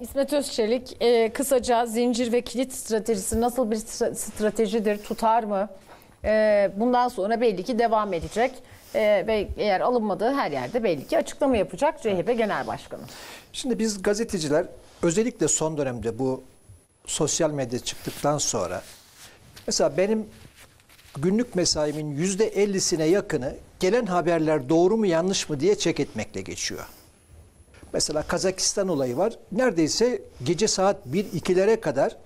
İsmet Özçelik, kısaca zincir ve kilit stratejisi nasıl bir stratejidir, tutar mı? Bundan sonra belli ki devam edecek ve eğer alınmadığı her yerde belli ki açıklama yapacak CHP Genel Başkanı. Şimdi biz gazeteciler özellikle son dönemde bu sosyal medya çıktıktan sonra mesela benim günlük mesaimin %50'sine yakını gelen haberler doğru mu yanlış mı diye check etmekle geçiyor. Mesela Kazakistan olayı var. Neredeyse gece saat 1-2'lere kadar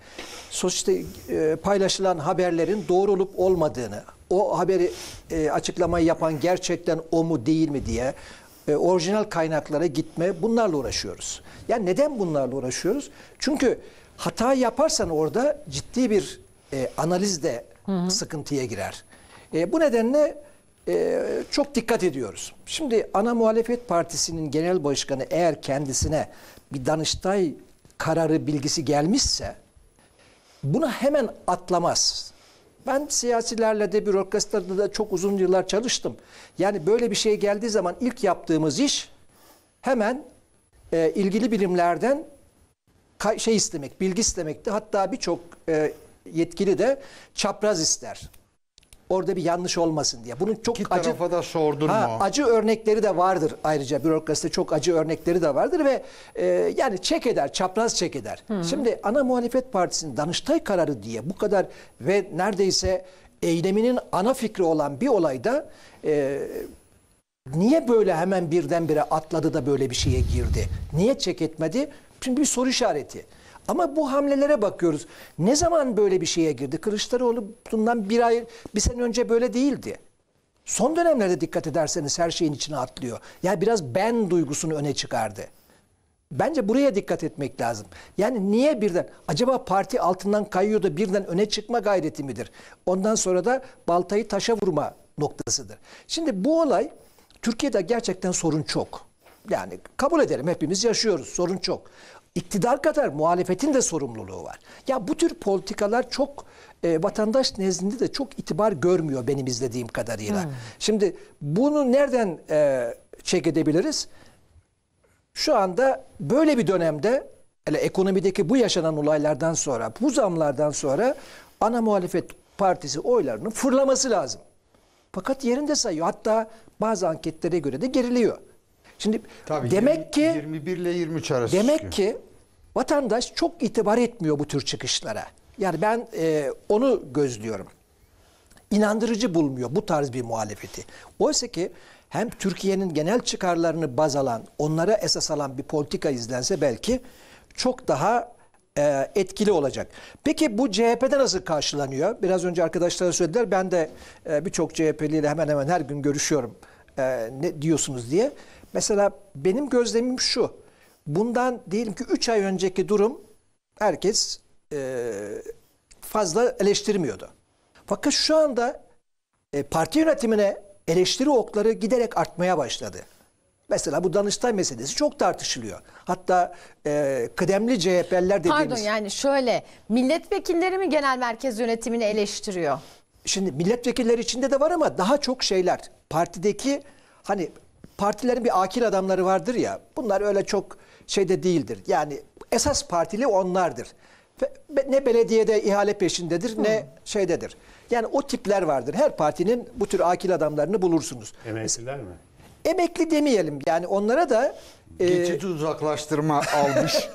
paylaşılan haberlerin doğru olup olmadığını, o haberi açıklamayı yapan gerçekten o mu değil mi diye orijinal kaynaklara gitme, bunlarla uğraşıyoruz. Yani neden bunlarla uğraşıyoruz? Çünkü hata yaparsan orada ciddi bir analizde sıkıntıya girer. Bu nedenle çok dikkat ediyoruz. Şimdi ana muhalefet partisinin genel başkanı eğer kendisine bir Danıştay kararı bilgisi gelmişse bunu hemen atlamaz. Ben siyasilerle de bürokrasilerde de çok uzun yıllar çalıştım. Yani böyle bir şey geldiği zaman ilk yaptığımız iş hemen ilgili bilimlerden şey istemek, bilgi istemekti. Hatta birçok yetkili de çapraz ister. Orada bir yanlış olmasın diye. Bunun çok acı örnekleri de vardır ayrıca. Bürokraside çok acı örnekleri de vardır ve yani çek eder, çapraz çek eder. Şimdi ana muhalefet partisinin Danıştay kararı diye bu kadar ve neredeyse eyleminin ana fikri olan bir olayda niye böyle hemen birdenbire atladı da böyle bir şeye girdi? Niye çek etmedi? Şimdi bir soru işareti. Ama bu hamlelere bakıyoruz. Ne zaman böyle bir şeye girdi? Kılıçdaroğlu bundan bir sene önce böyle değildi. Son dönemlerde dikkat ederseniz her şeyin içine atlıyor. Yani biraz ben duygusunu öne çıkardı. Bence buraya dikkat etmek lazım. Yani niye birden? Acaba parti altından kayıyor da birden öne çıkma gayreti midir? Ondan sonra da baltayı taşa vurma noktasıdır. Şimdi bu olay Türkiye'de gerçekten sorun çok. Yani kabul ederim, hepimiz yaşıyoruz, sorun çok. İktidar kadar muhalefetin de sorumluluğu var. Ya bu tür politikalar çok vatandaş nezdinde de çok itibar görmüyor benim izlediğim kadarıyla. Şimdi bunu nereden check edebiliriz? Şu anda böyle bir dönemde ekonomideki bu yaşanan olaylardan sonra, bu zamlardan sonra ana muhalefet partisi oylarının fırlaması lazım. Fakat yerinde sayıyor. Hatta bazı anketlere göre de geriliyor. Şimdi tabii demek 21 ile 23 arası demek çıkıyor ki vatandaş çok itibar etmiyor bu tür çıkışlara. Yani ben onu gözlüyorum. İnandırıcı bulmuyor bu tarz bir muhalefeti. Oysa ki hem Türkiye'nin genel çıkarlarını baz alan, onlara esas alan bir politika izlense belki çok daha etkili olacak. Peki bu CHP'de nasıl karşılanıyor? Biraz önce arkadaşlara söylediler. Ben de birçok CHP'liyle hemen hemen her gün görüşüyorum. Ne diyorsunuz diye. Mesela benim gözlemim şu. Bundan diyelim ki 3 ay önceki durum herkes fazla eleştirmiyordu. Fakat şu anda parti yönetimine eleştiri okları giderek artmaya başladı. Mesela bu Danıştay meselesi çok tartışılıyor. Hatta kıdemli CHP'liler dediğimiz... Pardon, yani şöyle, milletvekilleri mi genel merkez yönetimini eleştiriyor? Şimdi milletvekilleri içinde de var ama daha çok şeyler. Partideki hani... Partilerin bir akil adamları vardır ya, bunlar öyle çok şeyde değildir. Yani esas partili onlardır. Ne belediyede ihale peşindedir, ne şeydedir. Yani o tipler vardır. Her partinin bu tür akil adamlarını bulursunuz. Emekliler mi? Emekli demeyelim. Yani onlara da... Geçici uzaklaştırma almış.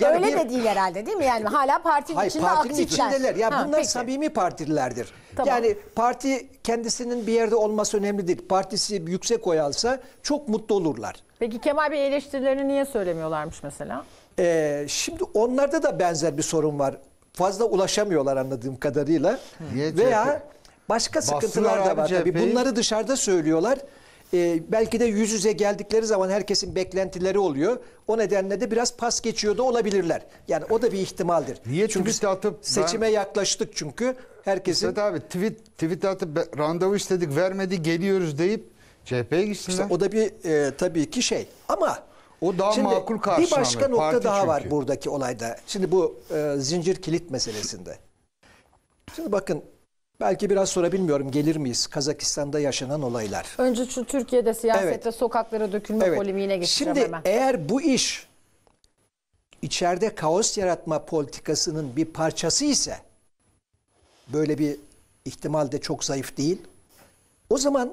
Yani öyle de değil herhalde, değil mi? Yani hala partinin içinde partinin aktifler. İçindeler. Yani bunlar peki, samimi partililerdir. Tamam. Yani parti kendisinin bir yerde olması önemli değil. Partisi yüksek oy alsa çok mutlu olurlar. Peki Kemal Bey eleştirilerini niye söylemiyorlarmış mesela? Şimdi onlarda da benzer bir sorun var. Fazla ulaşamıyorlar anladığım kadarıyla. Veya başka sıkıntılar da var tabii. Bunları dışarıda söylüyorlar. Belki de yüz yüze geldikleri zaman herkesin beklentileri oluyor. O nedenle de biraz pas geçiyor da olabilirler. Yani o da bir ihtimaldir. Niye? Çünkü atıp seçime yaklaştık çünkü. Herkesin... İşte abi tweet atıp randevu istedik vermedi geliyoruz deyip CHP'ye gitsin. İşte o da bir tabii ki şey. Ama o daha şimdi makul karşılanır. Bir başka nokta parti daha var buradaki olayda. Şimdi bu zincir kilit meselesinde. Şimdi bakın. Belki biraz sonra bilmiyorum gelir miyiz Kazakistan'da yaşanan olaylar. Önce şu Türkiye'de siyasette sokaklara dökülme polemiğine geçeceğim hemen. Şimdi eğer bu iş içeride kaos yaratma politikasının bir parçası ise, böyle bir ihtimal de çok zayıf değil, o zaman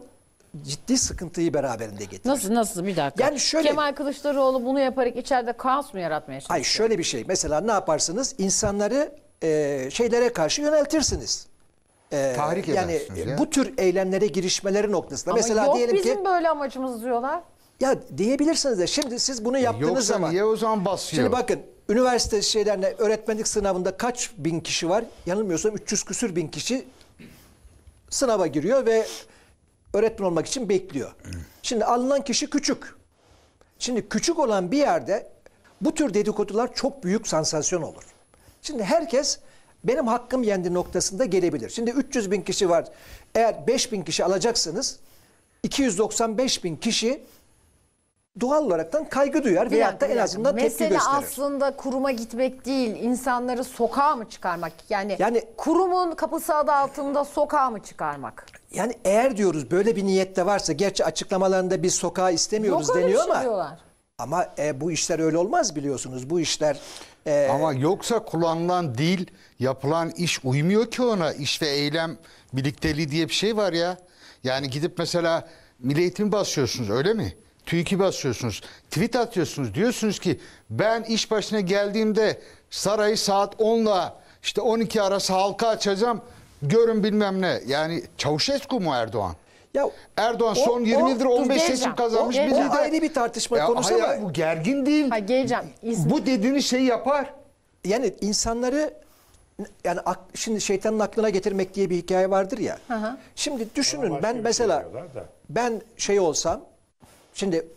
ciddi sıkıntıyı beraberinde getirir. Nasıl bir dakika? Yani şöyle, Kemal Kılıçdaroğlu bunu yaparak içeride kaos mu yaratmaya çalışıyor? Hayır, şöyle bir şey. Mesela ne yaparsınız? İnsanları şeylere karşı yöneltirsiniz. Tahrik edersiniz. Yani bu tür eylemlere girişmeleri noktasında. Ama mesela yok, diyelim bizim ki, böyle amacımız diyorlar. Ya diyebilirsiniz de şimdi siz bunu yaptığınız yoksa zaman. Yoksa niye o zaman basıyor? Şimdi bakın, üniversite şeylerine, öğretmenlik sınavında kaç bin kişi var? Yanılmıyorsam 300 küsür bin kişi sınava giriyor ve öğretmen olmak için bekliyor. Şimdi alınan kişi küçük. Şimdi küçük olan bir yerde bu tür dedikodular çok büyük sansasyon olur. Şimdi herkes benim hakkım yendi noktasında gelebilir. Şimdi 300 bin kişi var. Eğer 5 bin kişi alacaksınız, 295 bin kişi doğal olaraktan kaygı duyar veyahut da en azından tepki gösterir. Mesele aslında kuruma gitmek değil, insanları sokağa mı çıkarmak? Yani kurumun kapısı adı altında sokağa mı çıkarmak? Yani eğer diyoruz böyle bir niyet de varsa, gerçi açıklamalarında biz sokağa istemiyoruz deniyor ama. Diyorlar. Ama bu işler öyle olmaz, biliyorsunuz. Bu işler... Ama yoksa kullanılan dil, yapılan iş uymuyor ki ona. İşte eylem birlikteliği diye bir şey var ya. Yani gidip mesela Milli Eğitim basıyorsunuz, öyle mi? TÜİK'i basıyorsunuz, tweet atıyorsunuz. Diyorsunuz ki ben iş başına geldiğimde sarayı saat 10'la işte 12 arası halka açacağım. Görün bilmem ne. Yani Çavuşescu mu Erdoğan? Ya Erdoğan son 20 yıldır 15 seçim kazanmış bir lider. Ayrı bir tartışma konusu ama. Bu gergin değil. Ha, geleceğim. Bu dediğiniz şeyi yapar. Yani insanları şimdi şeytanın aklına getirmek diye bir hikaye vardır ya. Hı hı. Şimdi düşünün, ben mesela ben şey olsam, şimdi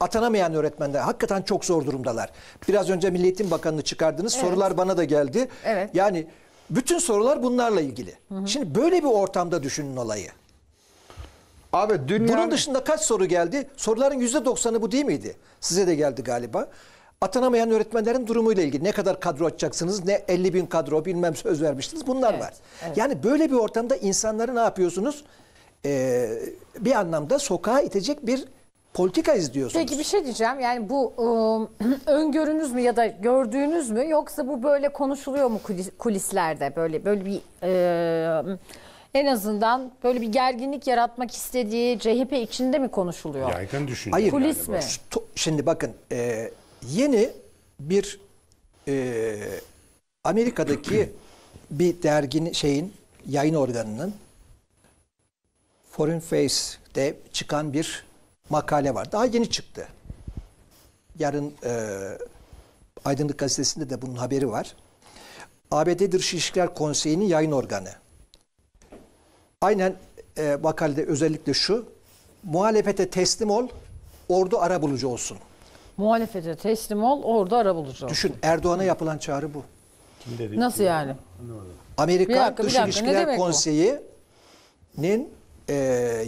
atanamayan öğretmenler hakikaten çok zor durumdalar. Biraz önce Milli Eğitim Bakanı'nı çıkardınız. Evet. Sorular bana da geldi. Evet. Yani bütün sorular bunlarla ilgili. Hı hı. Şimdi böyle bir ortamda düşünün olayı. Abi bunun dışında kaç soru geldi? Soruların %90'ı bu değil miydi? Size de geldi galiba. Atanamayan öğretmenlerin durumuyla ilgili. Ne kadar kadro açacaksınız? Ne 50 bin kadro, bilmem söz vermiştiniz. Bunlar evet, var. Evet. Yani böyle bir ortamda insanları ne yapıyorsunuz? Bir anlamda sokağa itecek bir politika izliyorsunuz. Peki bir şey diyeceğim. Yani bu öngörünüz mü ya da gördüğünüz mü? Yoksa bu böyle konuşuluyor mu kulislerde? Böyle bir... En azından böyle bir gerginlik yaratmak istediği CHP içinde mi konuşuluyor? Yaygın düşünce. Hayır, polis mi? Şimdi bakın, yeni bir Amerika'daki bir derginin yayın organının Foreign Face'de çıkan bir makale var. Daha yeni çıktı. Yarın Aydınlık Gazetesi'nde de bunun haberi var. ABD Dışişleri Konseyi'nin yayın organı. Aynen makalede özellikle şu, muhalefete teslim ol, ordu arabulucu olsun. Muhalefete teslim ol, ordu arabulucu olsun. Düşün, Erdoğan'a yapılan çağrı bu. Nasıl yani? Amerika Dış İlişkiler Konseyi'nin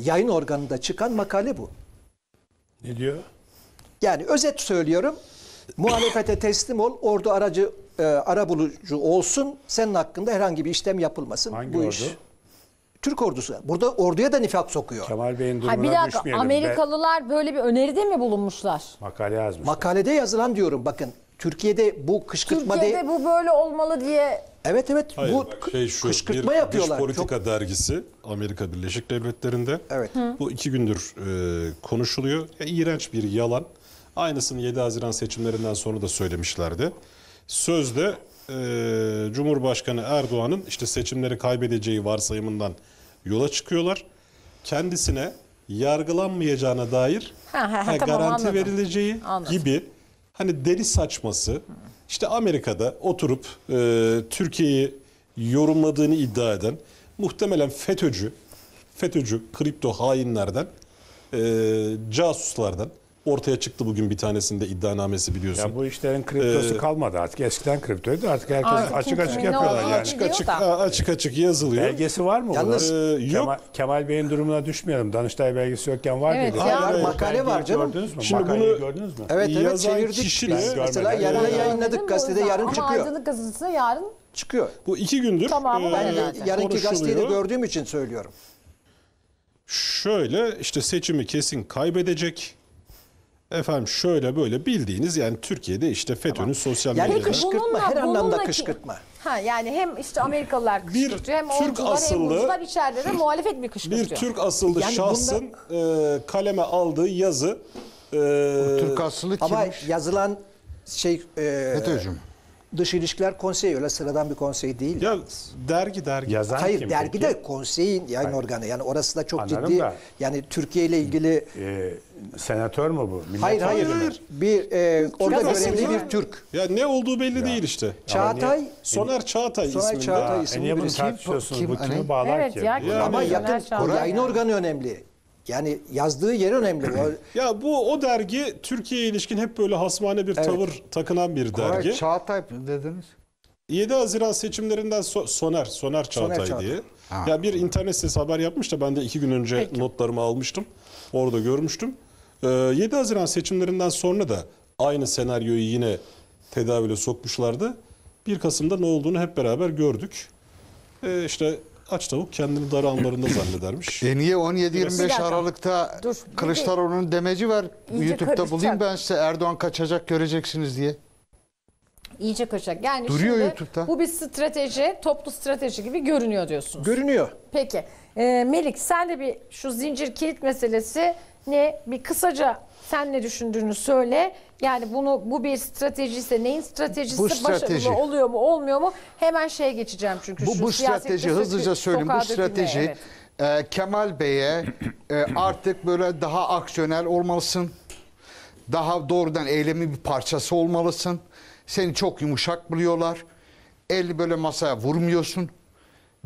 yayın organında çıkan makale bu. Ne diyor? Yani özet söylüyorum, muhalefete teslim ol, ordu arabulucu olsun, senin hakkında herhangi bir işlem yapılmasın. Hangi bu ordu? Türk ordusu. Burada orduya da nifak sokuyor. Kemal Bey'in durumuna düşmeyelim. Amerikalılar böyle bir öneride mi bulunmuşlar? Makale yazmışlar. Makalede yazılan diyorum. Bakın Türkiye'de bu kışkırtma... Türkiye'de bu böyle olmalı diye... Evet. Hayır, bu kışkırtma yapıyorlar. Dış Politika dergisi Amerika Birleşik Devletleri'nde. Evet. Bu 2 gündür konuşuluyor. İğrenç bir yalan. Aynısını 7 Haziran seçimlerinden sonra da söylemişlerdi. Sözde Cumhurbaşkanı Erdoğan'ın işte seçimleri kaybedeceği varsayımından yola çıkıyorlar. Kendisine yargılanmayacağına dair garanti verileceği gibi hani deli saçması. İşte Amerika'da oturup Türkiye'yi yorumladığını iddia eden muhtemelen FETÖ'cü kripto hainlerden, casuslardan ortaya çıktı bugün bir tanesinde iddianamesi, biliyorsun. Ya bu işlerin kriptosu kalmadı artık. Eskiden kriptoydu. Artık herkes açık açık yapıyorlar yani. Açık açık yazılıyor. Belgesi var mı? Yalnız yok. Kemal Bey'in durumuna düşmeyelim. Danıştay belgesi yokken var mıydı? Evet, makale var canım. Gördünüz mü? Şimdi makaleyi gördünüz mü? Evet, çevirdik biz. Mesela yarına yayınladık gazetede, yarın çıkıyor. Aydınlık gazetesine yarın çıkıyor. Bu 2 gündür konuşuluyor. Yarınki gazetede gördüğüm için söylüyorum. Şöyle işte seçimi kesin kaybedecek. Efendim şöyle böyle bildiğiniz, yani Türkiye'de işte FETÖ'nün sosyal medyada... Yani kışkırtma, her anlamda kışkırtma. Ha, yani hem işte Amerikalılar kışkırtıyor, hem ordular hem Ruslar, içeride de muhalefet bir kışkırtıyor. Bir Türk asıllı yani şahsın kaleme aldığı yazı... Türk asıllı kim? Ama yazılan şey... FETÖ'cü mü? Dış İlişkiler Konseyi, öyle sıradan bir konsey değil. Ya, dergi. Yazan hayır, kim dergi peki? De konseyin yayın organı. Yani orası da çok anladım ciddi. Da. Yani Türkiye ile ilgili... senatör mü bu? Millet hayır. Bir, orada görevli bir Türk. Ya ne olduğu belli değil işte. Çağatay. Soner Çağatay isminde. Niye bunu tartışıyorsunuz? Kim, bu kimi bağlar evet, ki? Yani, ama yakın yayın organı önemli. Yani yazdığı yer önemli. Ya bu o dergi Türkiye'ye ilişkin hep böyle hasmane bir tavır takınan bir dergi. Çağatay dediniz. 7 Haziran seçimlerinden Soner Çağatay diye. Ha. Ya bir internet sitesi haber yapmış da ben de 2 gün önce notlarımı almıştım. Orada görmüştüm. 7 Haziran seçimlerinden sonra da aynı senaryoyu yine tedavüle sokmuşlardı. 1 Kasım'da ne olduğunu hep beraber gördük. İşte aç tavuk kendini dar ambarında zannedermiş. Niye 17-25 Aralık'ta Kılıçdaroğlu'nun demeci var? İyice YouTube'da karışacak. Bulayım ben size, Erdoğan kaçacak göreceksiniz diye. İyice kaçacak. Yani duruyor YouTube'da. Bu bir strateji, toplu strateji gibi görünüyor diyorsunuz. Görünüyor. Peki. Melik, sen de bir şu zincir kilit meselesi ne? Bir kısaca sen ne düşündüğünü söyle. Yani bunu, bu bir stratejiyse neyin stratejisi, başarılı oluyor mu olmuyor mu? Hemen şeye geçeceğim çünkü. Bu strateji, hızlıca söyleyeyim, bu strateji Kemal Bey'e artık böyle daha aksiyonel olmalısın. Daha doğrudan eylemin bir parçası olmalısın. Seni çok yumuşak buluyorlar. El böyle masaya vurmuyorsun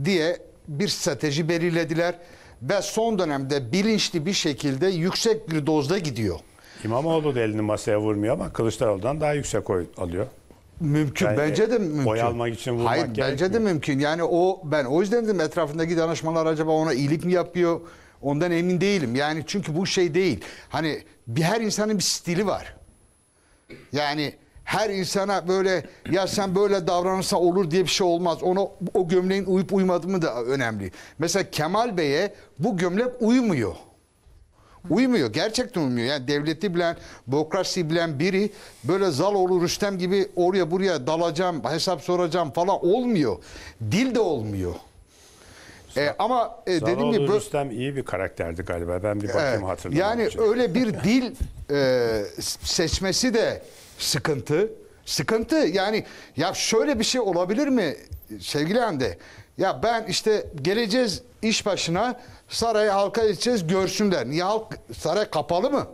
diye bir strateji belirlediler. Ve son dönemde bilinçli bir şekilde yüksek bir dozda gidiyor. İmamoğlu da elini masaya vurmuyor ama Kılıçdaroğlu'dan daha yüksek oy alıyor. Mümkün. Yani bence de mümkün. Oy almak için vurmak hayır, bence de mümkün. Yani ben o yüzden dedim, etrafındaki danışmalar acaba ona iyilik mi yapıyor? Ondan emin değilim. Yani çünkü bu şey değil. Hani her insanın bir stili var. Yani her insana böyle ya sen böyle davranırsa olur diye bir şey olmaz. Ona o gömleğin uyup uymadığı mı da önemli. Mesela Kemal Bey'e bu gömlek uymuyor. Uymuyor. Gerçekten uymuyor. Yani devleti bilen, bürokrasiyi bilen biri böyle Zaloğlu Rüstem gibi oraya buraya dalacağım, hesap soracağım falan olmuyor. Dil de olmuyor. Ama dediğim gibi Rüstem iyi bir karakterdi galiba. Ben bir bakayım hatırlamam. Yani öyle bir dil seçmesi de sıkıntı. Yani ya şöyle bir şey olabilir mi sevgili Hande? Ya ben işte geleceğiz iş başına, sarayı halka edeceğiz, görsünler. Niye saray kapalı mı?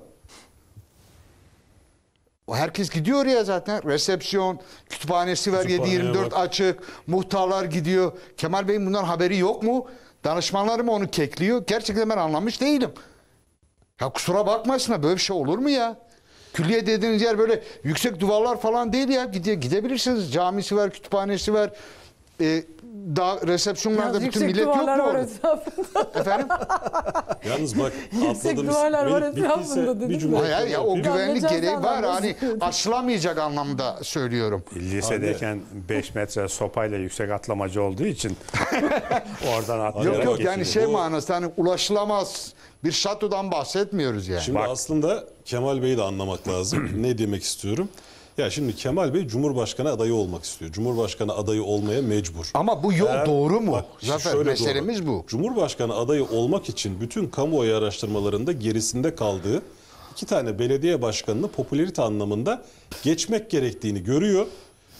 Herkes gidiyor oraya zaten. Resepsiyon, kütüphanesi var, 7/24 açık. Muhtarlar gidiyor. Kemal Bey'in bundan haberi yok mu? Danışmanlar mı onu kekliyor? Gerçekten ben anlamış değilim. Ya kusura bakmasın, böyle bir şey olur mu ya? Külliye dediğiniz yer böyle yüksek duvarlar falan değil ya. Gidebilirsiniz. Camisi var, kütüphanesi var. Daha resepsiyonlarda bütün millet yok mu? Efendim? Yalnız bak, yüksek duvarlar var etrafında dedim. Hayır ya, o güvenlik gereği var. Hani aşılamayacak anlamda söylüyorum. Lisedeyken 5 metre sopayla yüksek atlamacı olduğu için oradan atlayarak yok yani şey manası, hani ulaşılamaz bir şatodan bahsetmiyoruz yani. Şimdi aslında Kemal Bey'i de anlamak lazım. Ne demek istiyorum? Ya şimdi Kemal Bey Cumhurbaşkanı adayı olmak istiyor. Cumhurbaşkanı adayı olmaya mecbur. Ama bu yol doğru mu? Zaten meselemiz bu. Cumhurbaşkanı adayı olmak için bütün kamuoyu araştırmalarında gerisinde kaldığı 2 tane belediye başkanını popülerite anlamında geçmek gerektiğini görüyor.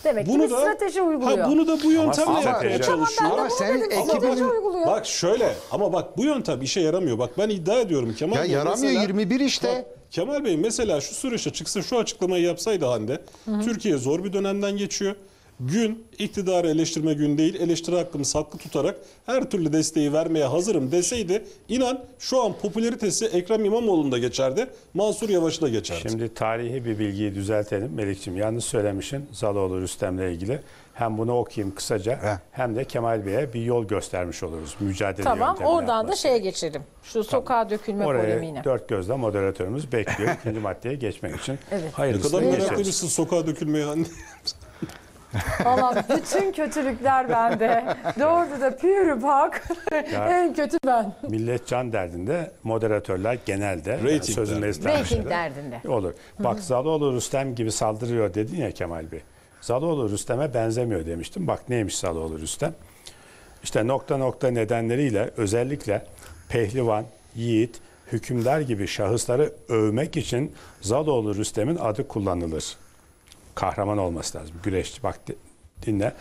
Demek bunu ki da, strateji uyguluyor. Ha, bunu da bu yöntemle yapmaya çalışıyor. Ama senin ekibin uyguluyor. Bak şöyle, ama bak bu yöntem işe yaramıyor. Bak ben iddia ediyorum Kemal Bey. Ya yaramıyor mesela, 21 işte. Bak, Kemal Bey mesela şu süreçte çıksa, şu açıklamayı yapsaydı Hande, Türkiye zor bir dönemden geçiyor. Gün, iktidarı eleştirme günü değil, eleştiri hakkımızı haklı tutarak her türlü desteği vermeye hazırım deseydi, inan şu an popülaritesi Ekrem İmamoğlu'nda geçerdi, Mansur Yavaş'la geçerdi. Şimdi tarihi bir bilgiyi düzeltelim Melik'ciğim, yanlış söylemişsin Zaloğlu Rüstem'le ilgili. Hem bunu okuyayım kısaca, hem de Kemal Bey'e bir yol göstermiş oluruz. Mücadele yöntemini. Tamam, oradan da şeye geçelim. Şu sokağa dökülme polemiğine. 4 gözle moderatörümüz bekliyor. 2. maddeye geçmek için. Evet. Hayırlısı. Ne kadar meraklısın sokağa dökülmeye Hande. Tamam, bütün kötülükler bende. Doğrusu da pürü pak. En kötü ben. Millet can derdinde, moderatörler genelde yani sözün esnafları derdinde olur. Bak, Zaloğlu Rüstem gibi saldırıyor dedin ya Kemal Bey. Zaloğlu Rüstem'e benzemiyor demiştim. Bak neymiş Zaloğlu Rüstem? İşte nokta nokta nedenleriyle özellikle pehlivan, yiğit, hükümdar gibi şahısları övmek için Zaloğlu Rüstem'in adı kullanılır. Kahraman olması lazım. Güreşçi, bak dinle.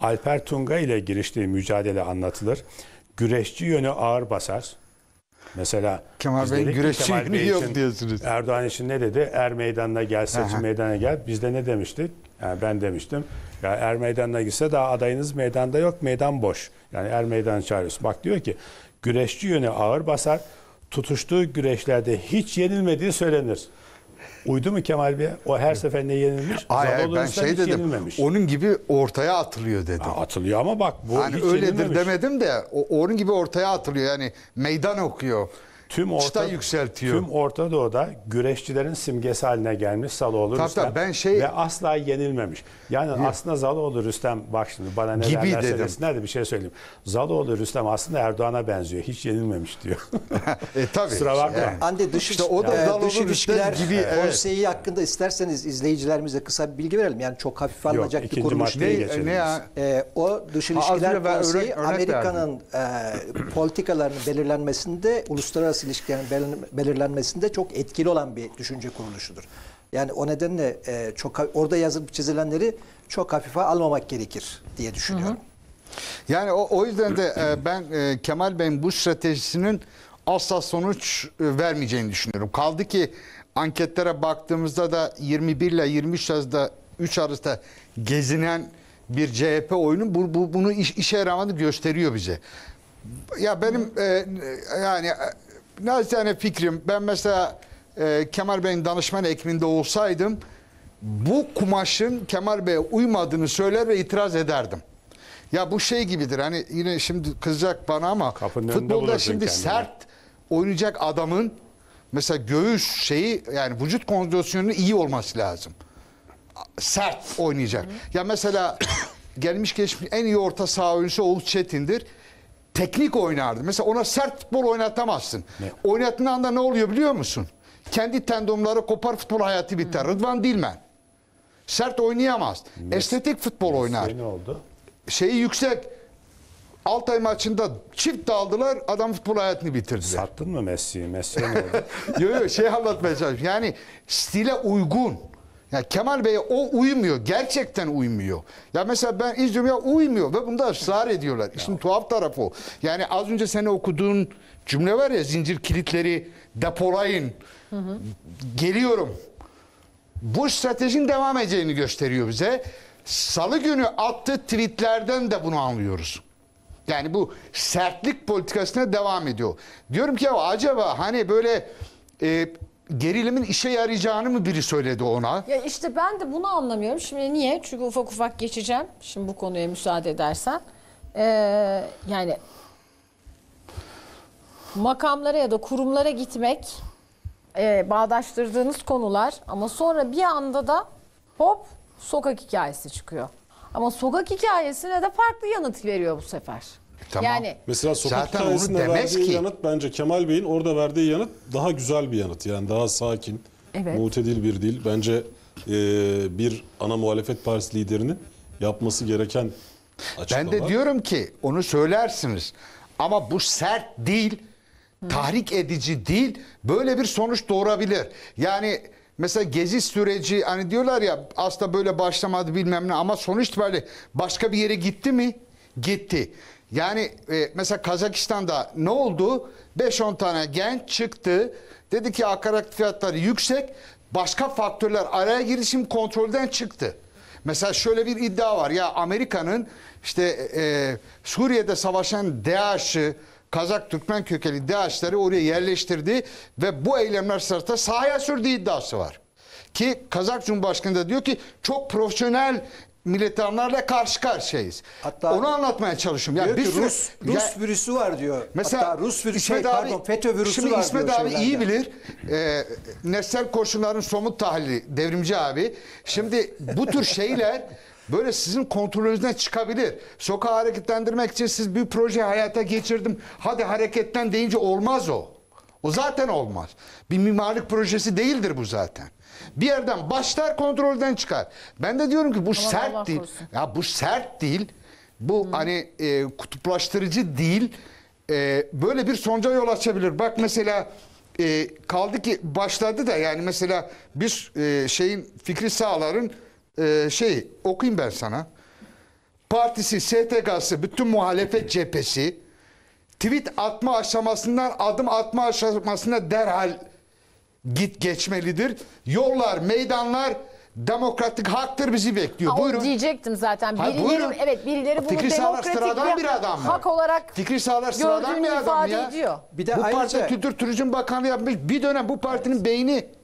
Alper Tunga ile giriştiği mücadele anlatılır. Güreşçi yönü ağır basar. Mesela Kemal Bey güreşçi mi yok diyorsunuz. Erdoğan için ne dedi? Er meydanına gel, seçim meydana gel. Biz de ne demiştik? Yani ben demiştim. Ya er meydanına gitse daha adayınız meydanda yok, meydan boş. Yani er meydan çağırıyorsun. Bak diyor ki güreşçi yönü ağır basar. Tutuştuğu güreşlerde hiç yenilmediği söylenir. Uydu mu Kemal Bey? O her seferinde yenilmiş. Hayır, ben şey dedim. Yenilmemiş. Onun gibi ortaya atılıyor dedim. Ha, atılıyor ama bak bu yani hiç öyledir yenilmemiş demedim de onun gibi ortaya atılıyor. Yani meydan okuyor. Çıta yükseltiyor. Tüm Orta Doğu'da güreşçilerin simgesi haline gelmiş Zaloğlu Rüstem. Ben ve asla yenilmemiş. Yani aslında Zaloğlu Rüstem, bak şimdi bana ne derlerse desinler de bir şey söyleyeyim. Zaloğlu Rüstem aslında Erdoğan'a benziyor. Hiç yenilmemiş diyor. Tabii. Sıra bakma. Ande dış ilişkiler konseyi hakkında isterseniz izleyicilerimize kısa bir bilgi verelim. Yani çok hafif alınacak bir kuruluş değil. O dış ilişkiler konseyi Amerika'nın politikalarının belirlenmesinde, uluslararası ilişkilerin belirlenmesinde çok etkili olan bir düşünce kuruluşudur. Yani o nedenle çok orada yazıp çizilenleri çok hafife almamak gerekir diye düşünüyorum. Yani o yüzden de ben Kemal Bey'in bu stratejisinin asla sonuç vermeyeceğini düşünüyorum. Kaldı ki anketlere baktığımızda da 21 ile 23 arasında gezinen bir CHP oyunu bunu işe yaramadığını gösteriyor bize. Ya benim yani naçizane fikrim, ben mesela Kemal Bey'in danışman ekibinde olsaydım bu kumaşın Kemal Bey'e uymadığını söyler ve itiraz ederdim. Ya bu şey gibidir, hani yine şimdi kızacak bana ama kapının futbolda şimdi kendine sert oynayacak adamın mesela göğüs şeyi, yani vücut kondisyonunun iyi olması lazım. Sert oynayacak. Ya mesela gelmiş geçmiş en iyi orta saha oyuncusu Oğuz Çetin'dir. Teknik oynardı. Mesela ona sert futbol oynatamazsın. Oynattığın anda ne oluyor biliyor musun? Kendi tendonları kopar, futbol hayatı biter. Rıdvan Dilmen. Sert oynayamaz. Estetik futbol oynar. Ne oldu? Şeyi yüksek. Altay maçında çift daldılar, adam futbol hayatını bitirdi. Sattın mı Messi'yi? Messi'ye ne oldu? Yok şey anlatmaya çalışıyorum. Yani stile uygun. Yani Kemal Bey'e o uymuyor. Gerçekten uymuyor. Ya mesela ben izliyorum, ya uymuyor ve bunda ısrar ediyorlar. İşin tuhaf tarafı o. Yani az önce senin okuduğun cümle var ya, zincir kilitleri depolayın. Geliyorum. Bu stratejinin devam edeceğini gösteriyor bize. Salı günü attığı tweetlerden de bunu anlıyoruz. Yani bu sertlik politikasına devam ediyor. Diyorum ki ya acaba hani böyle gerilimin işe yarayacağını mı biri söyledi ona? Ya işte ben de bunu anlamıyorum. Şimdi niye? Çünkü ufak ufak geçeceğim. Şimdi bu konuya müsaade edersen. Yani makamlara ya da kurumlara gitmek, bağdaştırdığınız konular, ama sonra bir anda da hop sokak hikayesi çıkıyor. Ama sokak hikayesine de farklı yanıt veriyor bu sefer. Tamam. Yani mesela sokak hikayesinde verdiği yanıt, bence Kemal Bey'in orada verdiği yanıt daha güzel bir yanıt. Yani daha sakin, mutedil bir dil. Bence bir ana muhalefet partisi liderinin yapması gereken açıklama. Ben de diyorum ki onu söylersiniz. Ama bu sert değil, tahrik edici değil, böyle bir sonuç doğurabilir. Yani mesela gezi süreci, hani diyorlar ya aslında böyle başlamadı bilmem ne, ama sonuç itibariyle başka bir yere gitti mi? Gitti. Yani mesela Kazakistan'da ne oldu? 5-10 tane genç çıktı. Dedi ki akaryakıt fiyatları yüksek. Başka faktörler araya girdi, şimdi kontrolden çıktı. Mesela şöyle bir iddia var. Ya Amerika'nın işte Suriye'de savaşan DAEŞ'i, Kazak Türkmen kökenli DAEŞ'leri oraya yerleştirdi ve bu eylemler sırasında sahaya sürdüğü iddiası var. Ki Kazak Cumhurbaşkanı da diyor ki çok profesyonel militanlarla karşı karşıyayız. Hatta onu anlatmaya çalışıyorum. Yani bir sürü, Rus virüsü var diyor. Mesela hatta Rus virüsü, FETÖ virüsü var diyor. Şimdi İsmet abi iyi bilir. Nesnel koşulların somut tahlili, devrimci abi. Şimdi bu tür şeyler Böyle sizin kontrolünüzden çıkabilir. Sokağı hareketlendirmek için siz bir proje hayata geçirdim, hadi hareketten deyince olmaz o. O zaten olmaz. Bir mimarlık projesi değildir bu zaten. Bir yerden başlar, kontrolden çıkar. Ben de diyorum ki bu sert değil. Ya bu sert değil. Bu hani kutuplaştırıcı değil. Böyle bir sonuca yol açabilir. Bak mesela kaldı ki başladı da, yani mesela bir şeyin, Fikri Sağlar'ın şeyi okuyayım ben sana. Partisi, STK'sı, bütün muhalefet cephesi tweet atma aşamasından adım atma aşamasına derhal geçmelidir. Yollar, meydanlar demokratik haktır, bizi bekliyor. Aa, buyurun. Diyecektim zaten. Hayır, buyurun. Evet, birileri bunu Fikri demokratik sıradan bir adam hak olarak Fikri Sağlar sıradan bir adam ya. Ediyor. Bir de bu parti Kültür Turizm Bakanlığı yapmış. Bir dönem bu partinin beyni